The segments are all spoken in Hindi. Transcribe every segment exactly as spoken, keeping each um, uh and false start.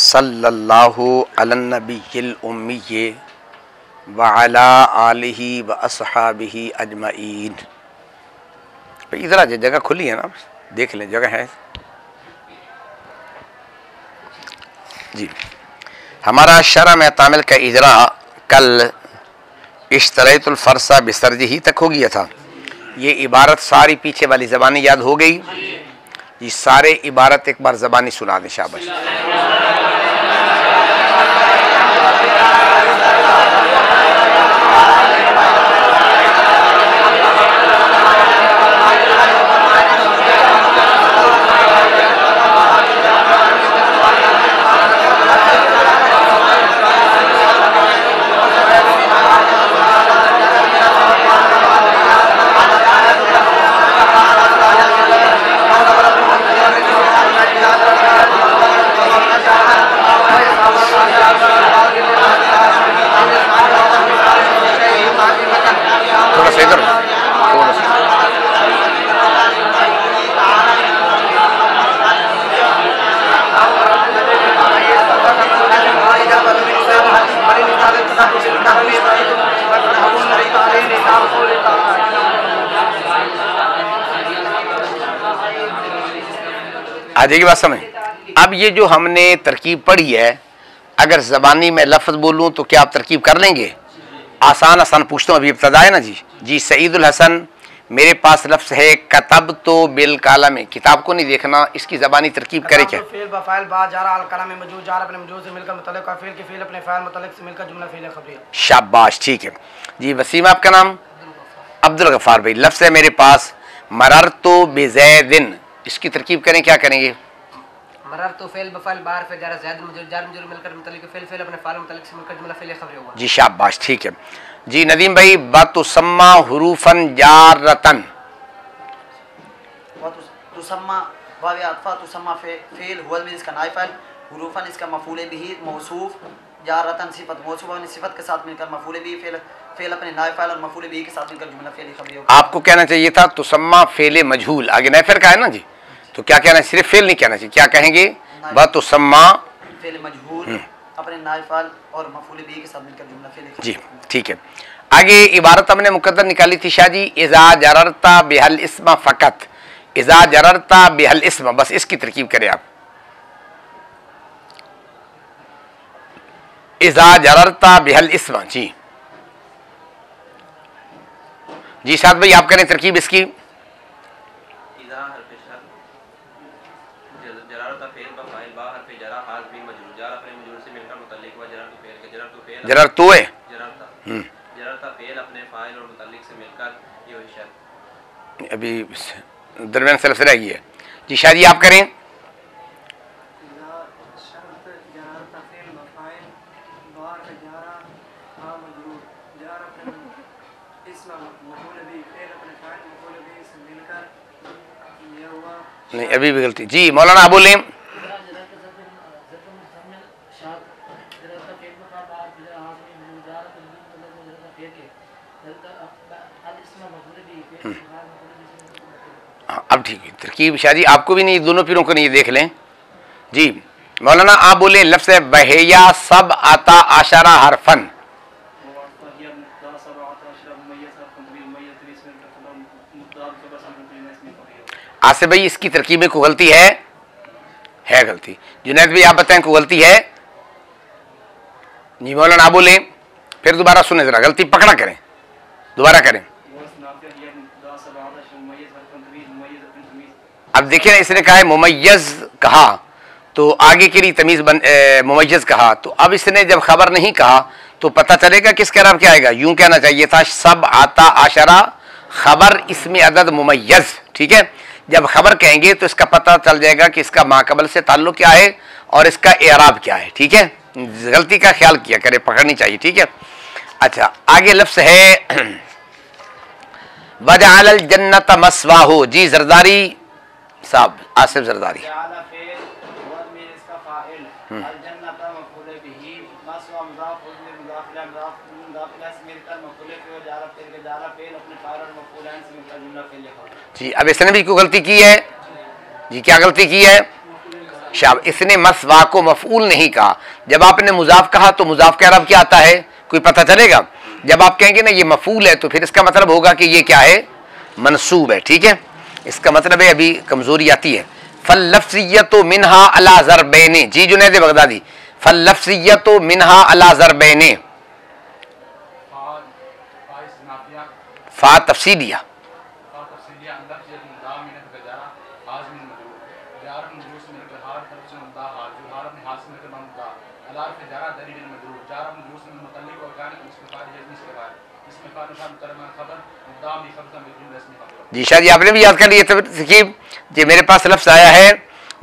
सल्लल्लाहु अलन नबिय्यिल उम्मिय्य व अला आलिही व अस्हाबिही अजमाइन। इधर आ जाए, जगह खुली है ना, देख लें जगह है जी। हमारा शरह में तामिल का इजरा कल इश्तरैतुल फरसा बिसरजी ही तक हो गया था। ये इबारत सारी पीछे वाली ज़बानी याद हो गई। ये सारे इबारत एक बार ज़बानी सुना दें। शाबाश। आ जाएगी बात समझ। अब ये जो हमने तरकीब पढ़ी है, अगर ज़बानी में लफ्ज़ बोलूँ तो क्या आप तरकीब कर लेंगे? आसान आसान पूछता हूँ, अभी इब्तदा है ना जी। जी सईदुल हसन, मेरे पास लफ्ज़ है कतब तो बिल काला में, किताब को नहीं देखना, इसकी ज़बानी तरकीब करे क्या? शाबाश, ठीक है जी। वसीम, आपका नाम? अब्दुल गफ़ार भाई। लफ्ज़ है मेरे पास मरर तो बेजैदिन, इसकी तरकीब करें क्या करेंगे? जी शाबाश, ठीक है जी। नदीम भाई, बतुसम्मा हुरूफन जारतन, इसका मफूल बिही मौसूफ, जारतन सिफत मौसूफ, और सिफत के साथ मिलकर मफूल बिही फेल, फेल अपने नायब फाइल और मफूल बिही के साथ मिलकर जुमला फेल खबरी होगा। आपको कहना चाहिए था तुसम्मा फेल मजहूल, आगे नायफर का है ना जी, तो क्या कहना है? सिर्फ फेल नहीं कहना चाहिए, क्या कहेंगे? बतुसम्मा फेल मजहूल अपने नायब फाइल और मफूल बिही के साथ मिलकर जुमला फेल जी, ठीक है। आगे इबारत हमने मुकद्दर निकाली थी शाह जी, इज़ा जररता बिहल इस्म फकत, इज़ा जररता बिहल इस्म, बस इसकी तरकीब करें आप। इज़ा जररता बिहल इस्म, जी जी साथ भाई, आप करें तरकीब इसकी। जरर तो है अभी दरमियान से लफ्ज़ रही है जी। शाह जी, आप करें। नहीं, अभी भी गलती जी। मौलाना आप बोलें। अब ठीक है तरकीब शाह जी, आपको भी नहीं, दोनों पीरों को नहीं, देख लें जी। मौलाना आप बोलें। लफ्ज़ है बहेया सब आता आशारा हरफन, आसिफ भाई इसकी तरकीब में कोई गलती है? है गलती। जुनैद भाई, आप बताएं कोई गलती है? जी मौलाना आप बोलें, फिर दोबारा सुने जरा, गलती पकड़ा करें, दोबारा करें। अब देखिए, इसने कहा है मुमय्यज़ कहा, तो आगे के लिए तमीज़ बन मुमय्यज़ कहा, तो अब इसने जब खबर नहीं कहा तो पता चलेगा किसके अराब क्या आएगा। यूँ कहना चाहिए था सब आता आशरा खबर इसमें अदद मुमय्यज़, ठीक है। जब खबर कहेंगे तो इसका पता चल जाएगा कि इसका माकबल से ताल्लुक़ क्या है और इसका एराब क्या है, ठीक है। गलती का ख्याल किया करें, पकड़नी चाहिए, ठीक है। अच्छा, आगे लफ्ज़ है वजअल जन्नत मसवाहो, जी जरदारी साहब, आसिफ जरदारी। जी अब इसने भी कोई गलती की है? जी क्या गलती की है? शाबाश, इसने मसवा को मफूल नहीं कहा। जब आपने मुजाफ कहा तो मुजाफ का अरब क्या आता है, कोई पता चलेगा? जब आप कहेंगे ना ये मफूल है तो फिर इसका मतलब होगा कि ये क्या है, मनसूब है। ठीक है, इसका मतलब है अभी कमज़ोरी आती है। फल लफ्ज़ियत मिनहा अला ज़रबैने, जी जुनैद बगदादी, फल लफ्ज़ियत मिनहा अला ज़रबैने, फा तफसीलिया, जी शाह जी आपने भी याद कर लिया। तकीब जी मेरे पास लफ्ज़ आया है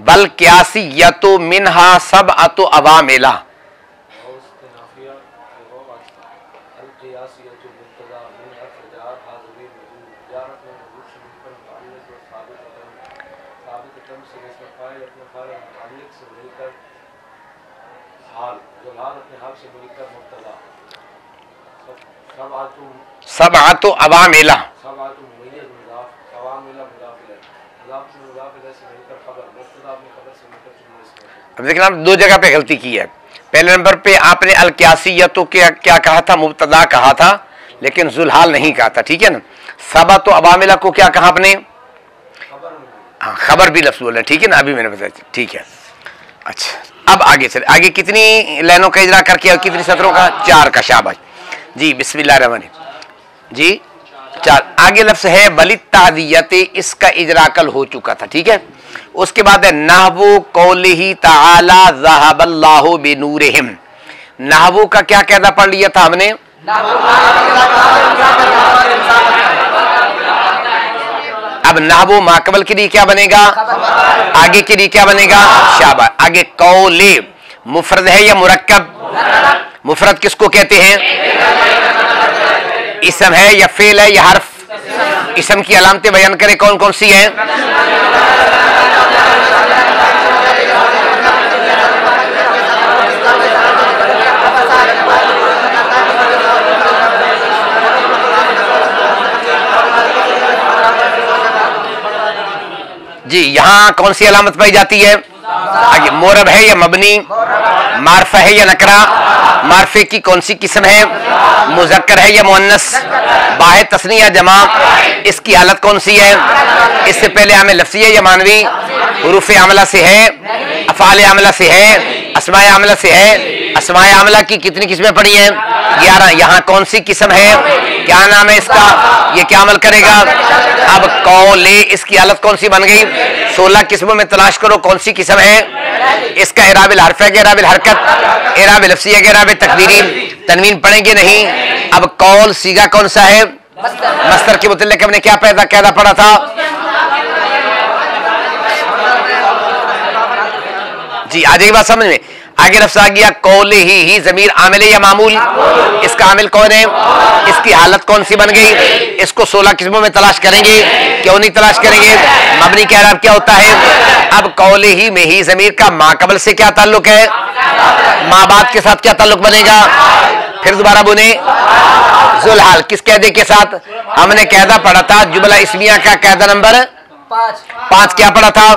बल क्यासी या तो मिनहा सब आतो अवा मेला, सब आतो अवा मेला, लेकिन आप दो जगह पे गलती की है। पहले नंबर पे आपने अलक्यासी या तो क्या क्या कहा था, मुबतदा कहा था, लेकिन जुलहाल नहीं कहा था। ठीक है ना, सबा तो अबामिला को क्या कहा आपने, हाँ खबर भी लफ्ज़ बोला। ठीक है ना, अभी मैंने बताया। ठीक है, अच्छा अब आगे चले। आगे कितनी लाइनों का इजरा करके और कितनी सत्रों का, चार का। शाबाश जी, बिस्मिल्लाह रहमान जी, चार। आगे लफ्ज़ है बलित तादियत, इसका इजरा कल हो चुका था। ठीक है, उसके बाद है नहवो कौलिही ताला ज़हबल्लाहु बिनूरिहिम, नहवो का क्या कहना पढ़ लिया था हमने। अब नहवो माकबल के लिए क्या बनेगा, आगे के लिए क्या बनेगा। शाबाश, आगे कौले मुफरद है या मुरक्कब, मुफरद किसको कहते हैं, इसम है या फेल है या हर्फ। इसम की अलामतें बयान करें कौन कौन सी है। जी यहाँ कौन सी अलामत पाई जाती है, आगे मोरब है या मबनी, मार्फा है या नकरा, मार्फे की कौन सी किस्म है, मुजक्कर है या मुअन्नस, बाहे तस्नी या जमा, इसकी हालत कौन सी है। इससे पहले आमे लफ्ज़ी है या मानवी, हुरूफ़े आमला से है, अफ़ाले आमला से है, अस्माए आमला से है। अस्माए आमला की कितनी किस्में पड़ी हैं, ग्यारह। यहाँ कौन सी किस्म है, क्या नाम है इसका, ये क्या अमल करेगा। अब कौले, इसकी हालत कौन सी बन गई, सोलह किस्मों में तलाश करो कौन सी किस्म है। इसका इराबिल हरफ है, इराबिल हरकत, इराबिल लफ्ज़ी है, इराबिल तकदीरी, तनवीन पढ़ेंगे नहीं। अब कौल सीगा कौन सा है, मस्तर के मुतल्लिक़ हमने क्या पैदा कहना पड़ा था जी, आज एक बात समझ में। आगे लफ्ज़ आ गया कौले ही, ही ज़मीर आमिल या मामूल, इसका आमिल कौन है, इसकी हालत कौन सी बन गई। इसको सोलह किस्मों में तलाश करेंगे, क्यों नहीं तलाश करेंगे, मबनी का इराब क्या होता है। अब कौले ही में ही ज़मीर का माकबल से क्या ताल्लुक है, माँ बाप के साथ क्या ताल्लुक बनेगा। फिर दोबारा बोले जुलहाल किस कैदे के साथ, हमने कैदा पढ़ा था जुमला इस्मिया का कैदा नंबर पाँच, क्या पढ़ा था।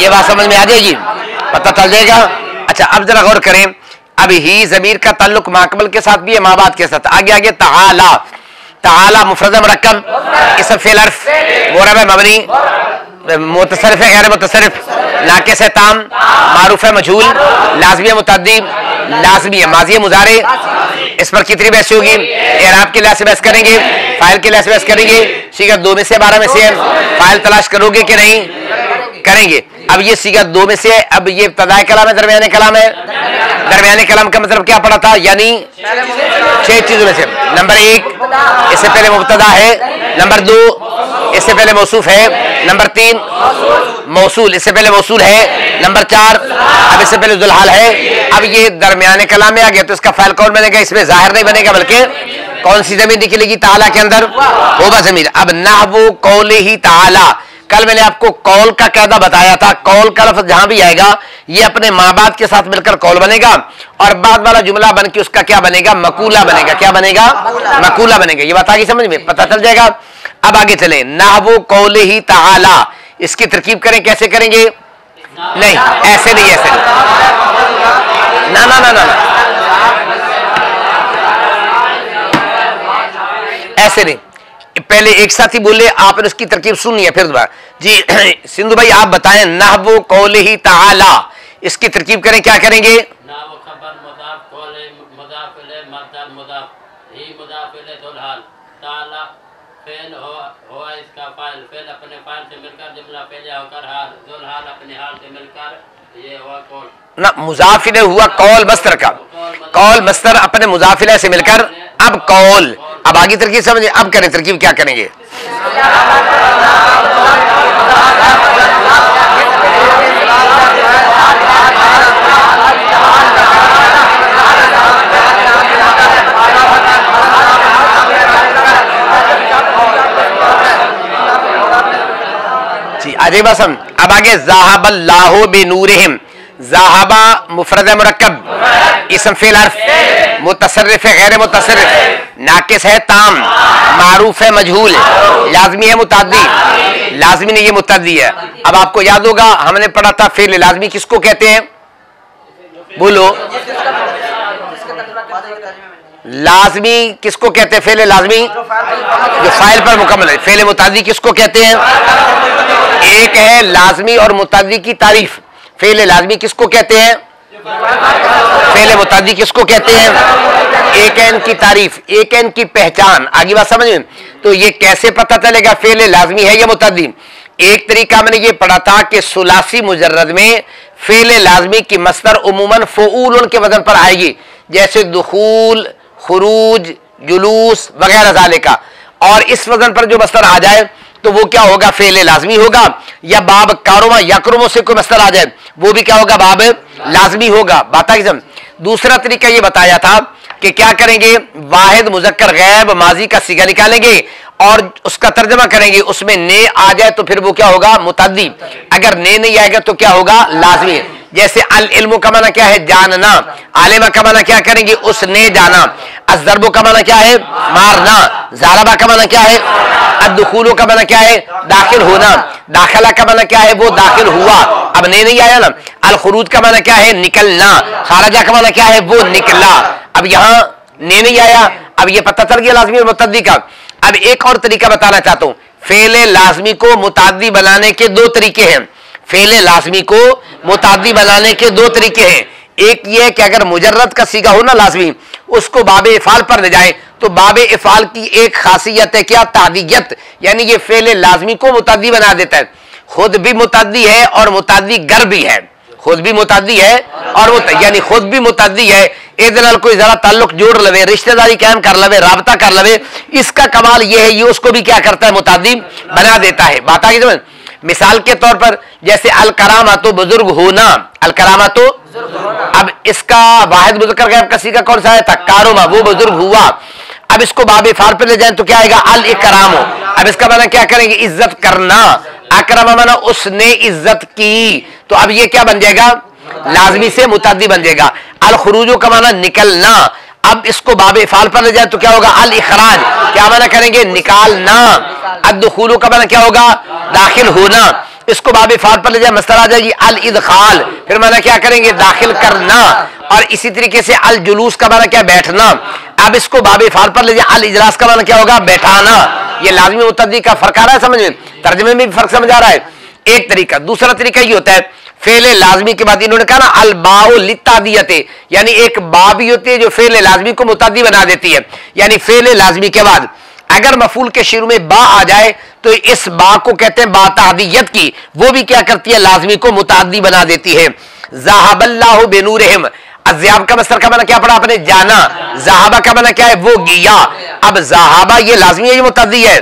ये बात समझ में आ जाएगी, पता चल जाएगा। अच्छा अब जरा गौर करें, अब ही ज़मीर का ताल्लुक माकबल के साथ भी है, माँ बाप के साथ। आगे आगे ताला, ताला मुफ़रद मुरक्कब, इसम फ़िअल हर्फ, मोरब है मबनी, मुतसरफ है गैर मुतसरफ, नाक़िस है ताम, मारूफ है मजहूल, लाज़मी है मुतअद्दी, लाज़मी है माज़ी मुज़ारे। इस पर कितनी बहस होगी, एराब के लिहाज से बहस करेंगे, फ़ाइल के लिहाज से बहस करेंगे। सीगा दो में से बारह में से, फ़ाइल तलाश करोगे कि नहीं करेंगे। अब ये सीगा दो में से, अब ये इब्तदाई कलाम है, दरमियाने कलाम है, दरमियाने कलाम का मतलब क्या पड़ा था, यानी छह चीज़ों में से नंबर एक इससे पहले मुब्तदा है, नंबर दो इससे पहले मौसूफ है, नंबर तीन मौसूल इससे पहले मौसूल है, नंबर चार अब इससे पहले जुलहाल है। अब ये दरमियाने कलाम में आ गया तो इसका फ़ाइल कौन बनेगा, इसमें ज़ाहिर नहीं बनेगा बल्कि कौन सी ज़मीर निकलेगी, ताला के अंदर होगा ज़मीर। अब नहवो कौले ही ताला, कल मैंने आपको कौल का कायदा बताया था। कौल का लफ्ज जहां भी आएगा ये अपने माँ बाप के साथ मिलकर कौल बनेगा और बाद वाला जुमला बन के उसका क्या बनेगा, मकूला बनेगा। क्या बनेगा, मकूला बनेगा। ये बात आगे समझ में पता चल जाएगा। अब आगे चले, नाहवो कौलिही तआला, इसकी तरकीब करें। कैसे करेंगे? नहीं ऐसे नहीं, ऐसे नहीं, ना ना ना ना, ऐसे नहीं। पहले एक साथ ही बोले, आपने उसकी तरकीब सुनी है, फिर दोबारा। जी सिंधु भाई आप बताएं, नाहवो कौलिही तआला इसकी तरकीब करें। क्या करेंगे? फेल हो, हो इसका फाइल, फेल अपने फाइल से मिलकर जुमला पेजा होकर हाल, जुल हाल अपने हाल से मिलकर ये हुआ कौल। ना मुजाफिल हुआ कौल मस्तर का, कौल मस्तर अपने मुजाफिले से मिलकर अब कौल। अब आगे तरकीब समझे, अब करें तरकीब। क्या करेंगे? अजय बसम। अब आगे ज़ाहबल्लाहु बिनूरिहिम, ज़ाहबा मुफ़रद मुरक्कब, इसम फ़िल अर्फ़, मुतसर्रिफ़ गैर मुतसर्रिफ़, नाक़िस है ताम, मारूफ़ है मजहूल, लाज़मी है मुताद्दी। लाज़मी नहीं, ये मुताद्दी है। अब आपको याद होगा हमने पढ़ा था फ़िल लाज़मी किसको कहते हैं? बोलो, लाज़मी किसको कहते हैं? फ़िल लाज़मी जो फ़ाइल पर मुकम्मल है। फ़िल मुताद्दी किसको कहते हैं? एक है लाजमी और मुतादी की तारीफ। फेल लाजमी किसको कहते हैं? फेल मुतादी किसको कहते हैं? एक है इनकी तारीफ, एक है इनकी पहचान। आगे बात समझ में? तो ये कैसे पता चलेगा फेल लाजमी है या मुतादी? एक तरीका मैंने ये पढ़ा था कि सुलासी मुजर्रद में फेल लाजमी की मस्तर उमूमन फूल उनके वजन पर आएगी, जैसे दुखूल, खुरूज, जुलूस वगैरह जाले का। और इस वजन पर जो मस्तर आ जाए तो वो क्या होगा? फेल लाजमी होगा। या बाब कारोमा यकरुमो से कोई मस्तर आ जाए, वो भी क्या होगा? बाब लाजमी होगा। बात आगे समझ। दूसरा तरीका ये बताया था कि क्या करेंगे, वाहिद मुजक्कर गैब माजी का सीगा निकालेंगे और उसका तर्जमा करेंगे। उसमें ने आ जाए तो फिर वो क्या होगा? मुतादी। अगर ने नहीं आएगा तो क्या होगा? लाजमी है। जैसे अल इल्म का माना क्या है? जानना। आलिमा का माना क्या करेंगे? उसने जाना। अज़रबो का माना क्या है? मारना। ज़ारबा का माना क्या है? अदखूलो का माना क्या है? दाखिल होना। दाखला का माना क्या है? वो दाखिल हुआ। अब नहीं नहीं आया ना। अल खुरूज का माना क्या है? निकलना। खारजा का माना क्या है? वो निकला। अब यहाँ नहीं नहीं आया। अब ये पता चल गया लाजमी और मुतअद्दी का। अब एक और तरीका बताना चाहता हूँ, फेले लाजमी को मुतादी बनाने के दो तरीके हैं। फेले लाजमी को मुतादी बनाने के दो तरीके हैं। एक ये है कि अगर मुजर्रद का सीगा हो ना लाजमी, उसको बाबे इफाल पर ले जाए तो बाबे इफाल की एक खासियत है क्या? तादीयत, यानी ये फेले लाजमी को मुतादी बना देता है। खुद भी मुतादी है और मुतादी गर भी है। खुद भी मुतादी है और वो यानी खुद भी मुतादी है, एदनाल कोई जरा ताल्लुक जोड़ लवे, रिश्तेदारी कायम कर लवे, रबता कर लवे। इसका कमाल ये है, ये उसको भी क्या करता है? मुतादी बना देता है। बात आगे समझ। मिसाल के तौर पर जैसे अल करामा तो बुजुर्ग होना, अल करामा तो। अब इसका वाहिद मुज़क्कर गैर का सीगा कौन सा आया था? कारोमा, वो बुजुर्ग हुआ। अब इसको बाबे फार पर ले जाए तो क्या आएगा? अल इकरामो। अब इसका माना क्या करेंगे? इज्जत करना। अकरमा माना उसने इज्जत की, तो अब ये क्या बन जाएगा? लाजमी से मुतादी बन जाएगा। अल खुरूजो का माना निकलना। अब इसको बाबे फाल पर ले जाए तो क्या होगा? अल इखराज, क्या माना करेंगे? निकालना। अदखूलू का माना क्या होगा? दाखिल होना। इसको बाबे फाल पर ले जाए मस्तर आ जाएगी अल इदखाल, फिर माना क्या करेंगे? दाखिल करना। और इसी तरीके से अल जुलूस का माना क्या? बैठना। अब इसको बाबे फाल पर ले जाए अल इजलास का माना क्या होगा? बैठाना। ये लाजमी मुतअद्दी का फर्क आ रहा है समझ में? तर्जमे में भी फर्क समझ आ रहा है। एक तरीका। दूसरा तरीका ये होता है, फेले लाजमी के बाद इन्होंने कहा ना अल बाउ लितादियते, यानी एक बा भी होती है जो फेले लाजमी को मुतादी बना देती है। यानी फेले लाजमी के बाद अगर मफूल के शुरू में बा आ जाए तो इस बा को कहते हैं बा तादियत की, वो भी क्या करती है? लाजमी को मुतादी बना देती है। ज़ाहबल्लाहु बिनूरिहिम, अज़्याब का मस्तर का माना क्या पड़ा आपने? जाना। ज़ाहबा का माना क्या है? वो गया। अब ज़ाहबा ये लाजमी है, ये मुतादी है?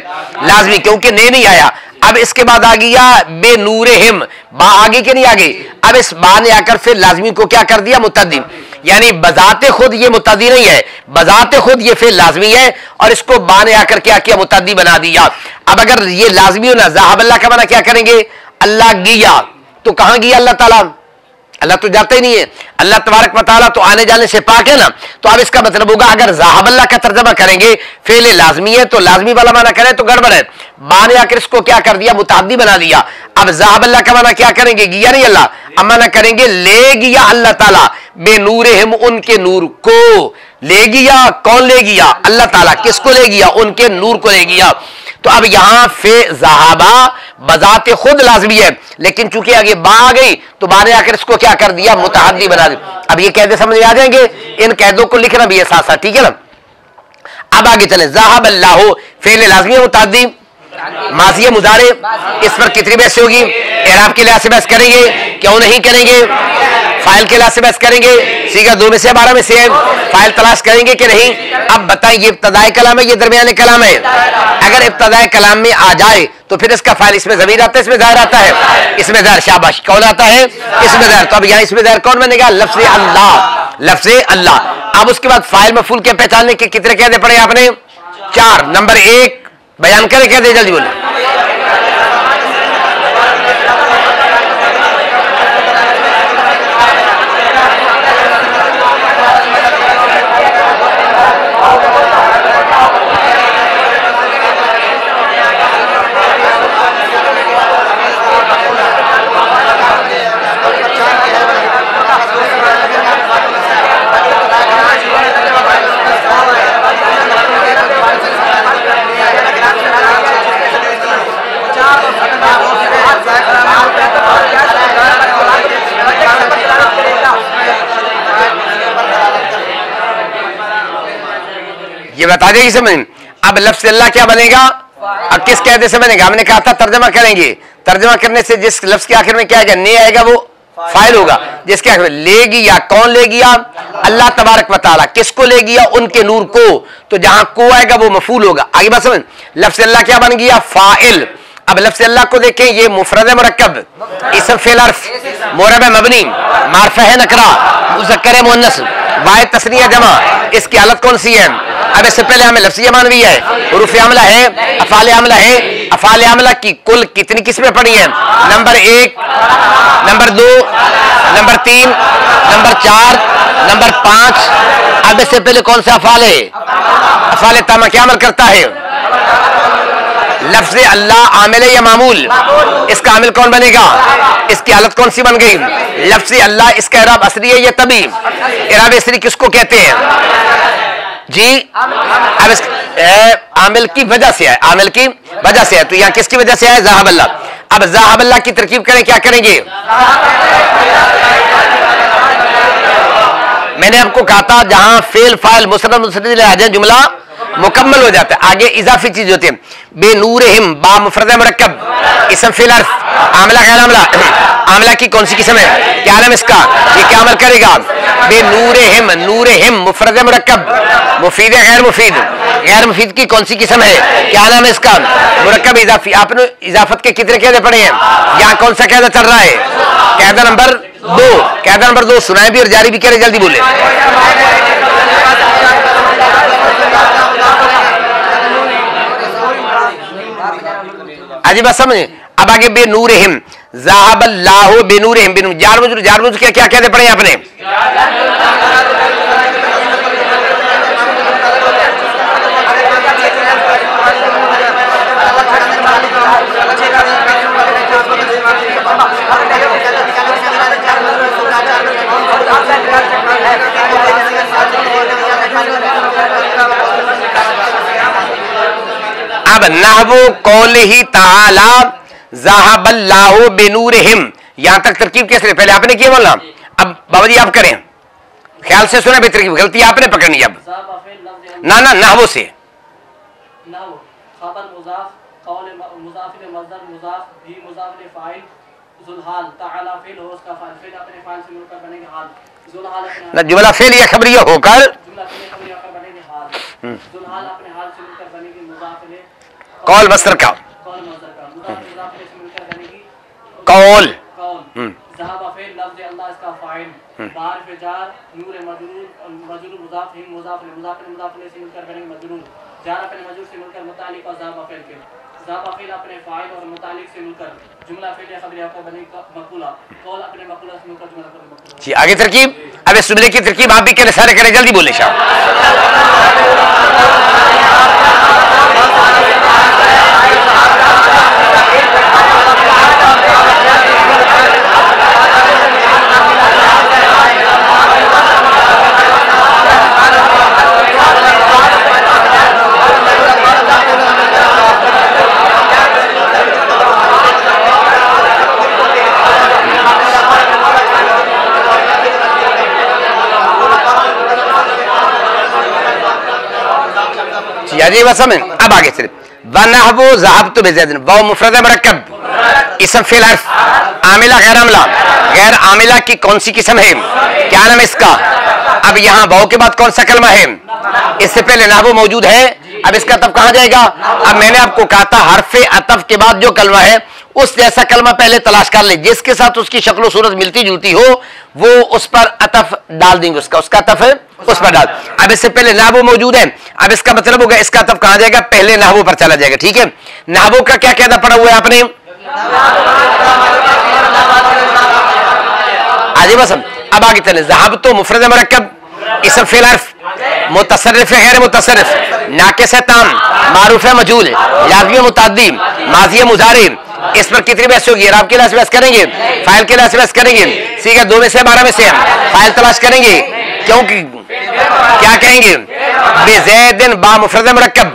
लाजमी, क्योंकि नहीं नहीं आया। अब इसके बाद आ गया बेनूरहिम, बा आगे के नहीं आगे। अब इस बा ने आकर फिर लाजमी को क्या कर दिया? मुतद्दी। यानी बजाते खुद ये मुतादी नहीं है, बजाते खुद ये फिल लाजमी है और इसको बा ने आकर क्या किया, मुतादी बना दिया। अब अगर ये लाजमी होना ज़ाहबल्ला का माना क्या करेंगे, अल्लाह गिया, तो कहां गया अल्लाह ताला, अल्लाह तो जाता ही नहीं है, अल्लाह तबारक व तआला तो आने जाने से पाक है ना। तो अब इसका मतलब होगा अगर ज़ाहबल्ला का तर्जमा करेंगे फेल लाजमी है तो लाजमी वाला माना करें तो गड़बड़ है, बा ने आकर इसको क्या कर दिया, मुतादी बना दिया। अब ज़ाहबल्ला का माना क्या करेंगे, गिया नहीं अल्लाह, अब माना करेंगे ले गिया अल्लाह ताला बेनूरहिम, उनके नूर को ले गिया। कौन ले गिया, अल्लाह ताला। किसको ले गिया, उनके नूर को ले गिया। तो अब यहां फे ज़हाबा बजाते खुद लाजमी है, लेकिन चूंकि आगे बा आ गई तो बा ने आकर इसको क्या कर दिया, मुतहदी बना दिया। अब ये कैदे समझ में आ जाएंगे, इन कैदों को लिखना भी है साथ साथ, ठीक है ना। अब आगे चले, ज़हाबल्लाहु फेल लाजमी मुतहदी माजी मुदारे, इस पर कितनी बहस होगी, एराब के लिहाज से बहस करेंगे, क्यों नहीं करेंगे, फाइल के लिहाज से बहस करेंगे, सीगा दो में से बारह में से फाइल तलाश करेंगे कि नहीं। अब बताइए ये इब्तदाई कलाम है, ये दरमियाने कलाम है। अगर इब्तदाई कलाम में आ जाए तो फिर इसका फाइल इसमें जमीर आता है, इसमें ज़ाहिर आता है, इसमें ज़ाहिर शाबाश कौन आता है, इसमें ज़ाहिर। तो अब यहाँ इसमें ज़ाहिर कौन बनेगा, लफ्ज़ अल्लाह, लफ्ज़ अल्लाह। अब उसके बाद फाइल मफूल के पहचानने के कितने कहते पड़े आपने, चार। नंबर एक बयान करें, कहते जल्दी बोले, ये बता देगी समझ। अब लफ्ज़ अल्लाह क्या बनेगा, अब किस कहते से बनेगा, हमने कहा था तर्जमा करेंगे, तर्जमा करने से जिस लफ्ज़ के आखिर में क्या आएगा, ने आएगा वो फाइल होगा, जिसके आखिर में ले गया, कौन ले गया, अल्लाह तबारक व तआला। किसको ले गया, उनके नूर को, तो जहां को आएगा वो मफूल होगा। आगे बात समझ, लफ्ज़ अल्लाह क्या बन गया, फाइल। अब लफ्ज़ अल्लाह को देखें, ये मुफ़रद मुरक्कब, इसम फ़िल अर्फ़, मोरब मबनी, मारफ़ा है नकरा, मुज़क्कर मुअन्नस, वाय तस्निया जमा, इसकी हालत कौन सी है। अब इससे पहले हमें लफ्ज़िया मानवी है, हुरूफ़ आमला है, अफ़ाल आमला है। अफ़ाल आमला की कुल कितनी किस्में पड़ी हैं, नंबर एक, नंबर दो, नंबर तीन, नंबर चार, नंबर पाँच। अब इससे पहले कौन सा अफ़ाल है, अफ़ाल तामा क्या अमल करता है, लफ्ज़ अल्लाह आमिल है या मामूल, इसका आमिल कौन बनेगा, इसकी हालत कौन सी बन गई, लफ्ज़ अल्लाह। इसका इराब असरी है या तबी, इराब असरी किसको कहते हैं जी, अब इस आमिल की वजह से है, आमिल की वजह से है, तो यहाँ किसकी वजह से है, ज़हाबल्ला। अब ज़हाबल्ला की तरकीब करें, क्या करेंगे, मैंने आपको कहा था जहां फेल फाइल मुसन्नद मुसन्नद आ जाए जुमला मुकम्मल हो जाता है। आगे इजाफी चीज होती है, बेनूरहिम बा मुफ़रद मुरक्कब, इसम फ़िल अर्फ़, आमला गैर आमला, आमला की कौन सी किस्म है, क्या नाम इसका, ये क्या अमल करेगा, बेनूरहिम, नूरहिम मुफ़रद मुरक्कब, मुफीद है गैर मुफीद, गैर मुफीद की कौन सी किस्म है, क्या नाम है इसका, मुरक्कब इजाफी। आपने इजाफत के कितने कैदे पड़े हैं, यहाँ कौन सा कैदा चल रहा है, कैदा नंबर दो, कैदा नंबर दो सुनाए भी और जारी भी करे, जल्दी बोले। अजी बस समझ। अब आगे बेनूरहिम, ज़हाबल्लाहु बेनूरहिम, बेनूर जार मजरूर, जार मजरूर क्या क्या कहते पड़े आपने, नहवो कौलिही ताला ज़हाबल्लाहु बेनूरहिम, यहां तक तरकीब कैसे, पहले आपने क्या बोला, अब बाबा जी आप करें, ख्याल से सुना भी, तरकीब गलती आपने पकड़नी। अब ना ना नहवो से, ना जुमला फेल या खबरिया होकर कौल बस्तर का कौल, कौल बाहर फिजार नूर मजरूर मजरूर मुजाफ हिम मुजाफ मुजाफ मुजाफ से मिलकर बनेंगे मजरूर, जार अपने मजरूर से मिलकर मुतालिक और ज़ाब फ़ेल के, ज़ाब फ़ेल अपने फ़ाइल और मुतालिक से मिलकर जुमला फ़ेल ख़बरिया को बनेगा मक़ूला, कौल अपने मक़ूला से मिलकर जुमला को मक़ूला। जी आगे तरकीब, अब इस जुमले की तरकीब आप भी करें, सारे करें, जल्दी बोले समझ। अब आगे चले वनहबो ज़हब तो बेज़ैदन वाव मुफ़रद मरकब इसम फ़िल हर्फ आमिला गैर आमिला गैर आमिला की कौन सी किस्म है, क्या नाम है इसका? अब यहाँ वाव के बाद कौन सा कलमा है? इससे पहले नहबो मौजूद है, अब इसका तब कहाँ जाएगा? अब मैंने आपको कहा था हर्फ अतफ के बाद जो कलमा है उस जैसा कलमा पहले तलाश कर ले, जिसके साथ उसकी शक्ल सूरत मिलती जुलती हो वो उस पर अतफ डाल देंगे, उसका उसका अतफ है उस पर डाल। अब इससे पहले नहबो मौजूद है, अब इसका मतलब होगा इसका अतफ कहाँ जाएगा? पहले नहबो पर चला जाएगा। ठीक है, नहबो का क्या कहना पड़ा हुआ है आपने? आगे बस हम अब आगे चले। ज़हब तो मुफ़रद मरकब इसम फ़िल हर्फ मुतसर्रिफ़ है गैर मुतसर्रिफ नाक़िस है ताम मारूफ़ है मजूल लाज़िम मुताद्दी माज़ी मुज़ारे। इस पर कितनी बहस होगी? राब के लिए बहस करेंगे, फाइल के लिए बहस करेंगे, सीखा दो में से बारह में से फाइल तलाश करेंगे, क्योंकि क्या कहेंगे? बेज़ैदिन बा मुफ़रद मरकब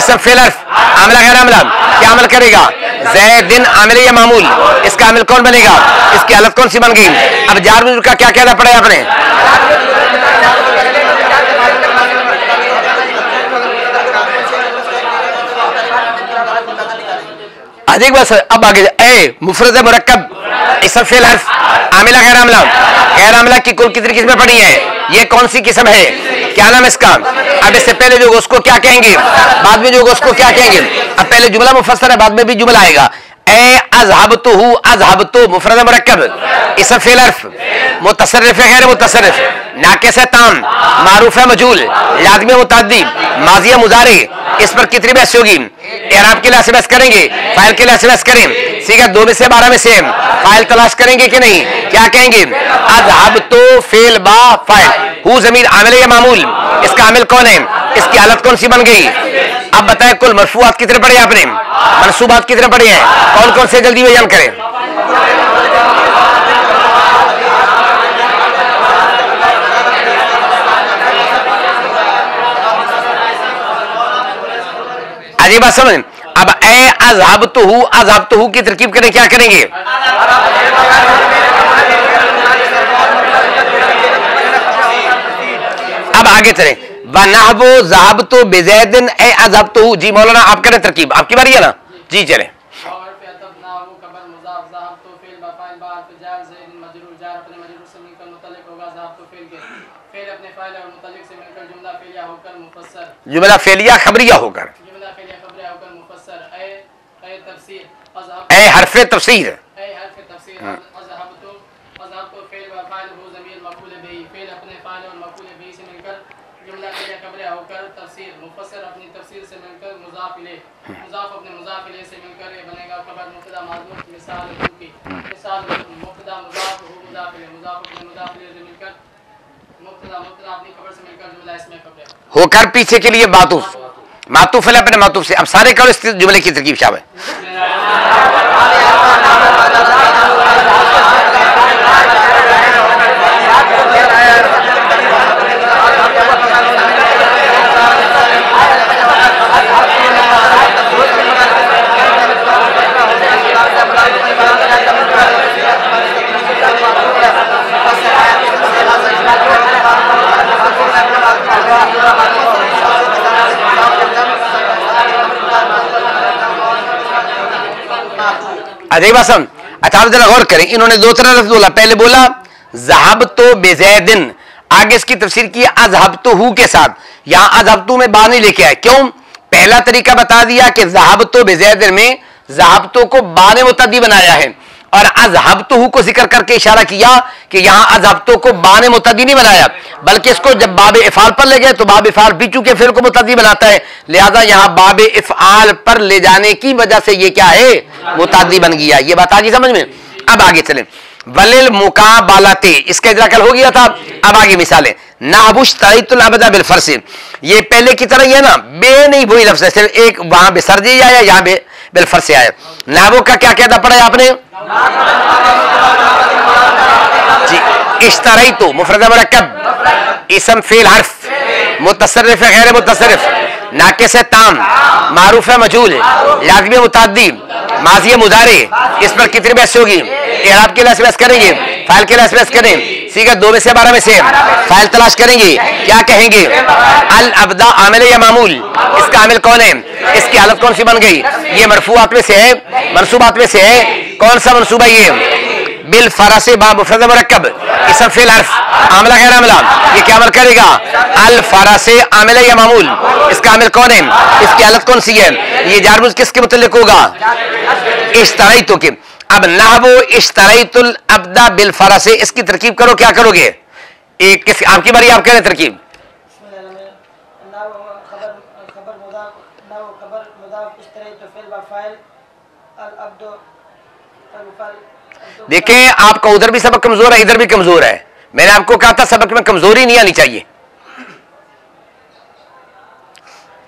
इसम फ़िल हर्फ आमिला गैर आमिला, क्या अमल करेगा? ज़ैदिन आमिल या मामूल, इसका आमिल कौन बनेगा? इसकी हालत कौन सी बन गई? अब जार मजरूर का क्या कहना पड़ेगा आपने? अधिक बस। अब आगे ए मुफ़रद मरकब इसम फ़िल हर्फ आमिला गैर आमिला गैर आमिला की कुल कितनी किस्में पड़ी है? ये कौन सी किस्म है, क्या नाम है इसका? अब इससे पहले जो उसको क्या कहेंगे, बाद में जो उसको क्या कहेंगे? अब पहले जुमला मुफस्सर है, बाद में भी जुमला आएगा। ए अज़हबतुहु अज़हबतु मुफ़रद मरकब इसम फ़िल हर्फ मुतसर्रिफ़ गैर मुतसर्रिफ़ नाक़िस ताम मारूफ़ मजूल लाज़िम मुताद्दी माज़ी मुज़ारे। इस पर कितनी बहस होगी? एराब के लिए से बहस करेंगे, फाइल के लिए से बहस करें, सीखा दो में से बारह में से फाइल तलाश करेंगे कि नहीं? क्या कहेंगे? अज़हबतु फ़िल बा फ़ाइल हु ज़मीर आमिल या मामूल, इसका आमिल कौन है? इसकी हालत कौन सी बन गई? अब बताएं कुल मरफूआत कितने पड़े आपने, मनसूबात कितने पड़े हैं, कौन कौन से? जल्दी बयान करें। अजी बात समझ। अब ए अज़हबतुहु अज़हबतुहु की तरकीब करें, क्या करेंगे? अब आगे चले वनहबो ज़हबतु बेज़ैदिन ए अज़हबतुहु। जी मौलाना आप करें तरकीब, आपकी बारी है ना जी, चले। जुमला फ़ेलिया ख़बरिया होकर ए हर्फ़े तफ़सीर होकर पीछे के लिए मातूफ़ मातूफ़ है अपने मातूफ़ से। अब सारे करो इस जुमले की तरकीब शामिल। अच्छा आप जरा गौर करें, इन्होंने दो तरह लफ्ज़ बोला, पहले बोला ज़हबतु बेज़ैदिन, आगे इसकी तफसीर की अज़हबतुहु के साथ। यहाँ अज़हबतु में बा नहीं लेके आए, क्यों? पहला तरीका बता दिया कि ज़हबतु बेज़ैदिन में ज़हबतु को बा ने मुतअद्दी बनाया है, और अज़हबतुहु को जिक्र करके इशारा किया कि यहाँ अज़हबतुहु को बा ने मुतअद्दी नहीं बनाया, बल्कि इसको जब बाब इफाल पर ले गए तो बाब इफाल भी चूंकि फिल को मुतअद्दी बनाता है, लिहाजा यहाँ बाब इफाल पर ले जाने की वजह से ये क्या है, मुतअद्दी बन गया। ये बात आ गई समझ में। अब आगे चले, वलिल मुकाबलते इसका इज़रा कल हो गया था। अब आगे मिसालें, नाबुश तरीतुल अबदा बिल फरसी, ये पहले की तरह ये ना बे नहीं भूई लफ्ज़ है, सिर्फ एक वहां बे सर्जी आया, यहाँ बे बिल फरसी आया। नाबो का क्या कहना पड़ा है आपने जी, इश्तरैतु मुफ़रद मुरक्कब इसम फ़ील हर्फ मुतसर्रिफ़ गैर मुतसर्रिफ नाक़िस है ताम मारूफ़ है मजहूल लाज़िम मुताद्दी माज़ी मुज़ारे, इस पर कितनी बहस होगी? इराब के लिए बहस करेंगे, फाइल के लिए बहस करें, सीगा दो में से बारह में से फाइल तलाश करेंगे, क्या कहेंगे? अल अबदा आमिल या मामूल, इसका आमिल कौन है, इसकी हालत कौन सी बन गई? ये मरफूआत में से है, मनसूबात में से है, कौन सा मनसूबा? ये बिल फरसे बा मुफ़रद मुरक्कब इसम फ़ील हर्फ आमला गैर आमला, ये क्या अमल करेगा? अल फरसे आमिल या मामूल, इसका आमिल कौन है, इसकी हालत कौन सी है? ये जारमुज किसके मुतल्लिक़ होगा? इश्तरैतु के। अब नहवो इश्तरैतुल अब्दा बिल फरसे, इसकी तरकीब करो, क्या करोगे? एक किस आपकी बारी, आप कह रहे तरकीब देखें। आपका उधर भी सबक कमजोर है, इधर भी कमजोर है। मैंने आपको कहा था सबक में कमजोरी नहीं आनी चाहिए।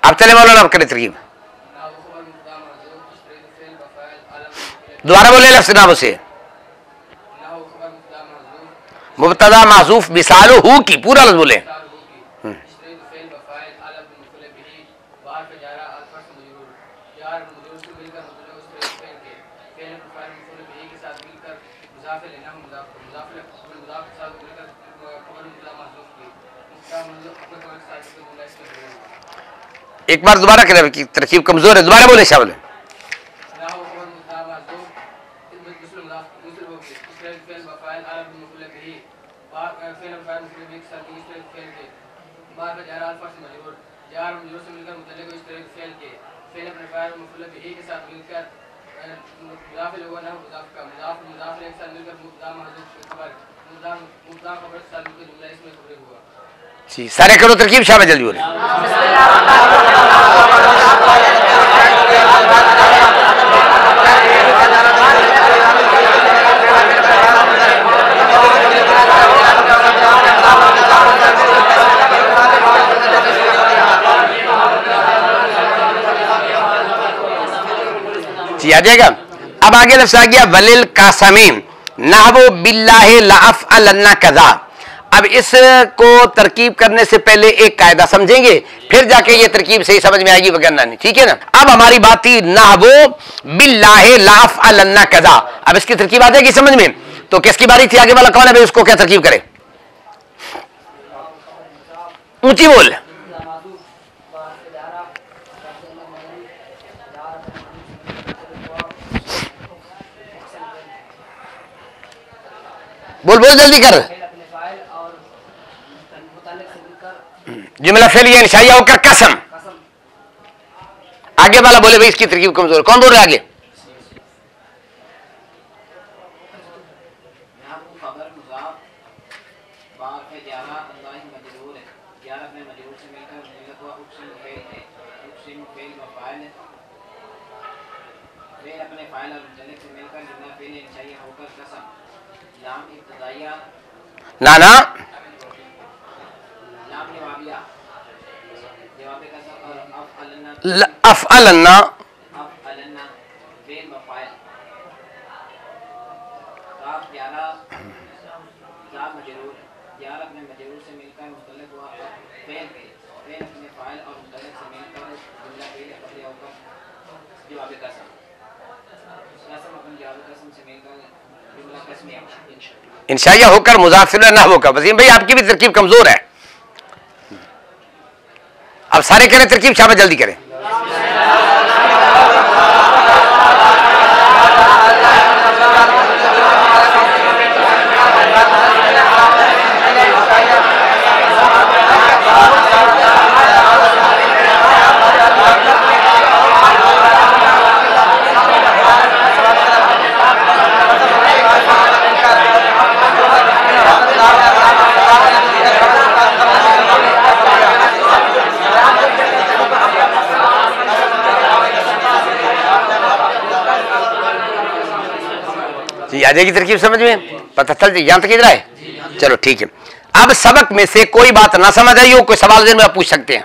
आप चले मौलाना, आप करें तरकीब। दोबारा बोले लफ्ज़ नाम उसे मुब्तदा महज़ूफ़ मिसालो हु की पूरा लफ्ज़ बोले। एक बार दोबारा करें कि तरकीब कमजोर है, दोबारा बोले शामिल। जी सारे करो तरकीब शामिल, जल्दी बोले। जी आ जाएगा। अब आगे लफ्ज़ आ गया वलिल कासमीम नहवो बिल्लाहि लाअफ़अलन्ना कज़ा। अब इसको तरकीब करने से पहले एक कायदा समझेंगे, फिर जाके ये तरकीब सही समझ में आएगी, वगैरह नहीं, ठीक है ना। अब हमारी बात थी नहवो बिल्लाहि लाअफ़अलन्ना कज़ा। अब इसकी तरकीब आ जाएगी समझ में। तो किसकी बारी थी? आगे वाला कौन है भाई, उसको क्या तरकीब करे? ऊंची बोल। बोल बोल जल्दी कर। जुमला फैलिए इंशाअल्लाह होकर कसम। आगे वाला बोले भाई इसकी तरकीब कमजोर। कौन बोल रहा है आगे? नाना अफ़अलन्ना इंशाया होकर मुजाफिर ना होकर। वसीम भाई आपकी भी तरकीब कमजोर है। अब सारे करें तरकीब शाबाश, जल्दी करें। आ जाएगी तरकीब समझ में, पता चल जाए। यहाँ तक इधर आए, चलो ठीक है। अब सबक में से कोई बात ना समझ आई हो, कोई सवाल दिन में आप पूछ सकते हैं।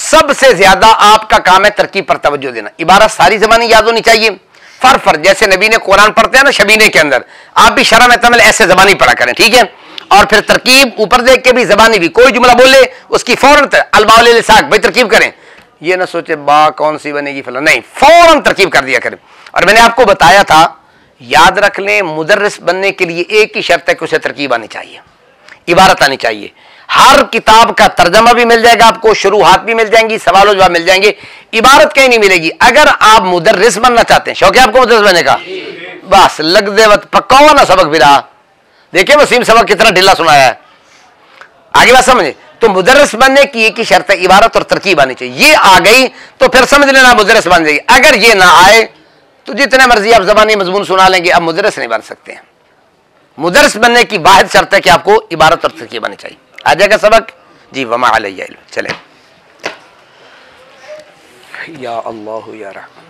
सबसे ज्यादा आपका काम है तरकीब पर तवज्जो देना। इबारत सारी जमानी याद होनी चाहिए। फर फर जैसे नबी ने कुरान पढ़ते हैं ना शबीने के अंदर, आप भी शरम तमिल ऐसे जबानी पढ़ा करें, ठीक है। और फिर तरकीब ऊपर देख के भी जबानी भी, कोई जुमला बोले उसकी फौरन अलबाउल साख भाई तरकीब करें। ये ना सोचे बा कौन सी बनेगी फला, नहीं, फौरन तरकीब कर दिया करें। और मैंने आपको बताया था, याद रख लें, मुदर्रिस बनने के लिए एक ही शर्त है कि उसे तरकीब आनी चाहिए, इबारत आनी चाहिए। हर किताब का तर्जमा भी मिल जाएगा आपको, शुरूआत भी मिल जाएंगी, सवाल जवाब मिल जाएंगे, इबारत कहीं नहीं मिलेगी। अगर आप मुदर्रिस बनना चाहते हैं, शौक है आपको मुदर्रिस बनने का, बस लग दे वत पक्का ना सबक बिला। देखिए वसीम सबक कितना ढीला सुनाया है, आगे बात समझे। तो मुदर्रिस बनने की एक ही शर्त है, इबारत और तरकीब आनी चाहिए। ये आ गई तो फिर समझ लेना मुदर्रिस बन जाएगी। अगर ये ना आए तो जितने मर्जी आप जबानी मजमून सुना लेंगे, आप मुदर्रिस नहीं बन सकते हैं। मुदर्रिस बनने की वाहिद शर्त है कि आपको इबारत और तरकीब आनी चाहिए। आ जाएगा सबक जी। वमा अलैया इल्म। चले या अल्लाह या रहमान।